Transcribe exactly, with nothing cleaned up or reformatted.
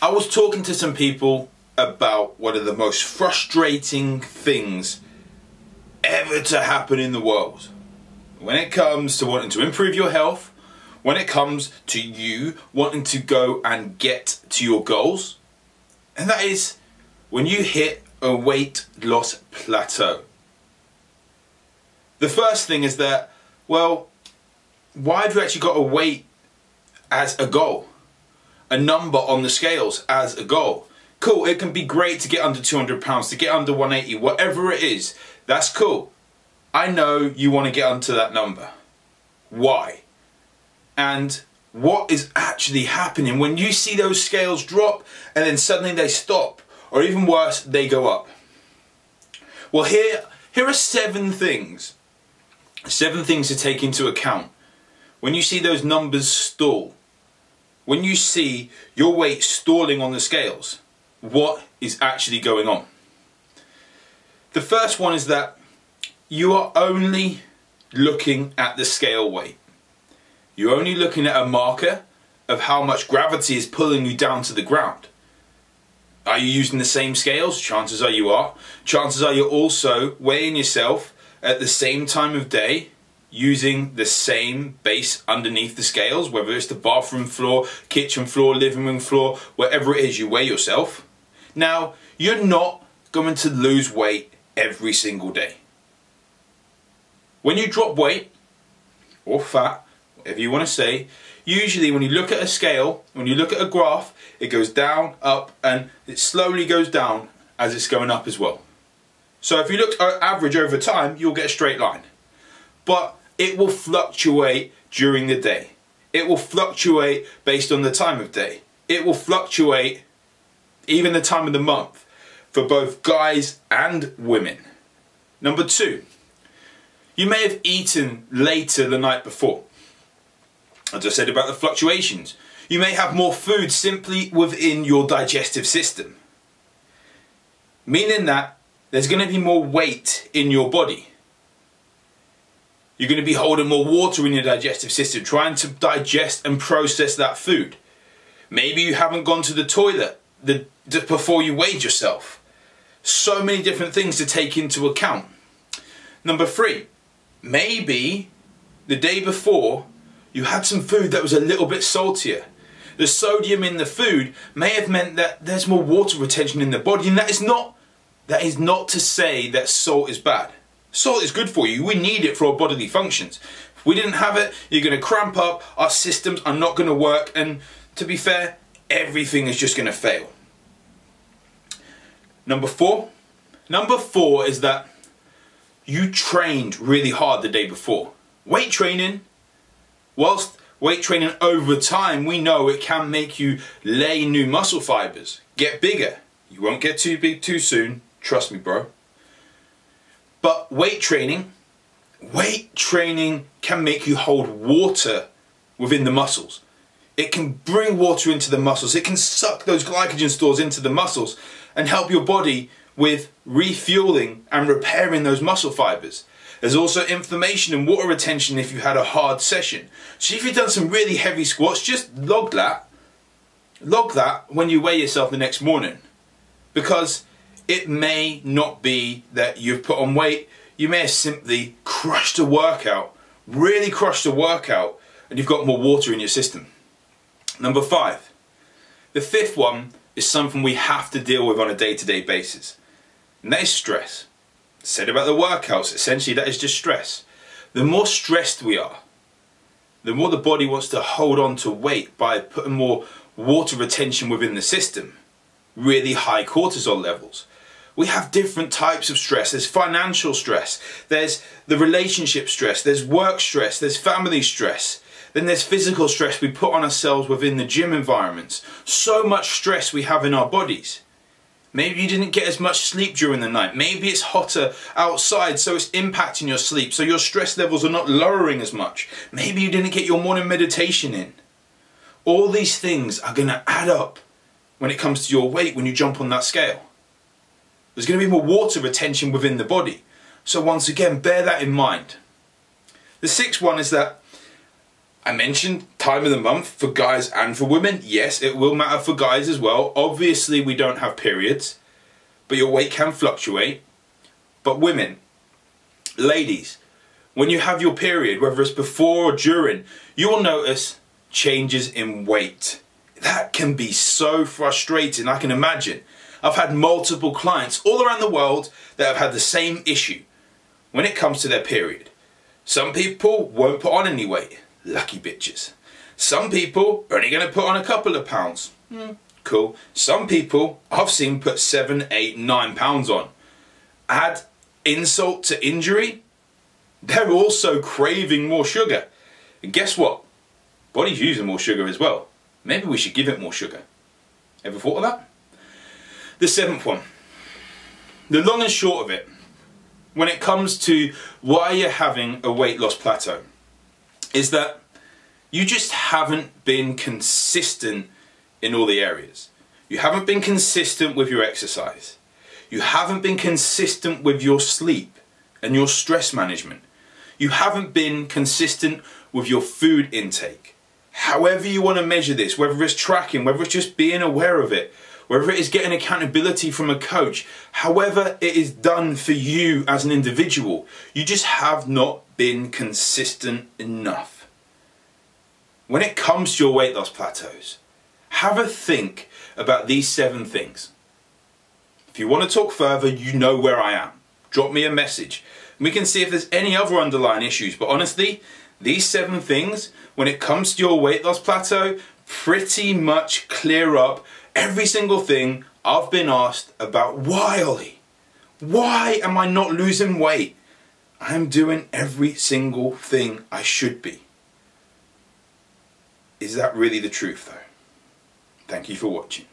I was talking to some people about one of the most frustrating things ever to happen in the world. When it comes to wanting to improve your health, when it comes to you wanting to go and get to your goals, and that is when you hit a weight loss plateau. The first thing is that, well, why have you actually got a weight as a goal? A number on the scales as a goal? Cool, it can be great to get under two hundred pounds, to get under one eighty, whatever it is, that's cool. I know you want to get under that number. Why? And what is actually happening when you see those scales drop and then suddenly they stop, or even worse, they go up? Well, here, here are seven things, seven things to take into account when you see those numbers stall. When you see your weight stalling on the scales, what is actually going on? The first one is that you are only looking at the scale weight. You're only looking at a marker of how much gravity is pulling you down to the ground. Are you using the same scales? Chances are you are. Chances are you're also weighing yourself at the same time of day, using the same base underneath the scales, whether it's the bathroom floor, kitchen floor, living room floor, wherever it is you weigh yourself. Now, you're not going to lose weight every single day. When you drop weight, or fat, whatever you want to say, usually when you look at a scale, when you look at a graph, it goes down, up, and it slowly goes down as it's going up as well. So if you look at average over time, you'll get a straight line. But it will fluctuate during the day. It will fluctuate based on the time of day. It will fluctuate even the time of the month for both guys and women. Number two, you may have eaten later the night before. As I said about the fluctuations, you may have more food simply within your digestive system, meaning that there's going to be more weight in your body. You're going to be holding more water in your digestive system, trying to digest and process that food. Maybe you haven't gone to the toilet the, the, before you weighed yourself. So many different things to take into account. Number three, maybe the day before you had some food that was a little bit saltier. The sodium in the food may have meant that there's more water retention in the body, and that is not, that is not to say that salt is bad. Salt is good for you. We need it for our bodily functions. If we didn't have it, you're going to cramp up, our systems are not going to work, and to be fair, everything is just going to fail. Number four. Number four is that you trained really hard the day before. Weight training, whilst weight training over time, we know it can make you lay new muscle fibers, get bigger. You won't get too big too soon, trust me, bro. But weight training, weight training can make you hold water within the muscles. It can bring water into the muscles. It can suck those glycogen stores into the muscles and help your body with refueling and repairing those muscle fibers. There's also inflammation and water retention if you had a hard session. So if you've done some really heavy squats, just log that. Log that when you weigh yourself the next morning, because it may not be that you've put on weight. You may have simply crushed a workout, really crushed a workout, and you've got more water in your system. Number five. The fifth one is something we have to deal with on a day-to-day basis, and that is stress. I said about the workouts, essentially that is just stress. The more stressed we are, the more the body wants to hold on to weight by putting more water retention within the system, really high cortisol levels. We have different types of stress. There's financial stress, there's the relationship stress, there's work stress, there's family stress, then there's physical stress we put on ourselves within the gym environments. So much stress we have in our bodies. Maybe you didn't get as much sleep during the night. Maybe it's hotter outside, so it's impacting your sleep, so your stress levels are not lowering as much. Maybe you didn't get your morning meditation in. All these things are going to add up when it comes to your weight when you jump on that scale. There's going to be more water retention within the body. So once again, bear that in mind. The sixth one is that I mentioned time of the month for guys and for women. Yes, it will matter for guys as well. Obviously, we don't have periods, but your weight can fluctuate. But women, ladies, when you have your period, whether it's before or during, you will notice changes in weight. That can be so frustrating, I can imagine. I've had multiple clients all around the world that have had the same issue when it comes to their period. Some people won't put on any weight, lucky bitches. Some people are only going to put on a couple of pounds, mm. cool. Some people I've seen put seven, eight, nine pounds on. Add insult to injury, they're also craving more sugar. And guess what? Body's using more sugar as well. Maybe we should give it more sugar. Ever thought of that? The seventh one. The long and short of it, when it comes to why you're having a weight loss plateau, is that you just haven't been consistent in all the areas. You haven't been consistent with your exercise. You haven't been consistent with your sleep and your stress management. You haven't been consistent with your food intake. However you want to measure this, whether it's tracking, whether it's just being aware of it, whether it is getting accountability from a coach, however it is done for you as an individual, you just have not been consistent enough. When it comes to your weight loss plateaus, have a think about these seven things. If you want to talk further, you know where I am. Drop me a message. We can see if there's any other underlying issues, but honestly, these seven things, when it comes to your weight loss plateau, pretty much clear up every single thing I've been asked about. Why, Ollie? Why am I not losing weight? I'm doing every single thing I should be. Is that really the truth, though? Thank you for watching.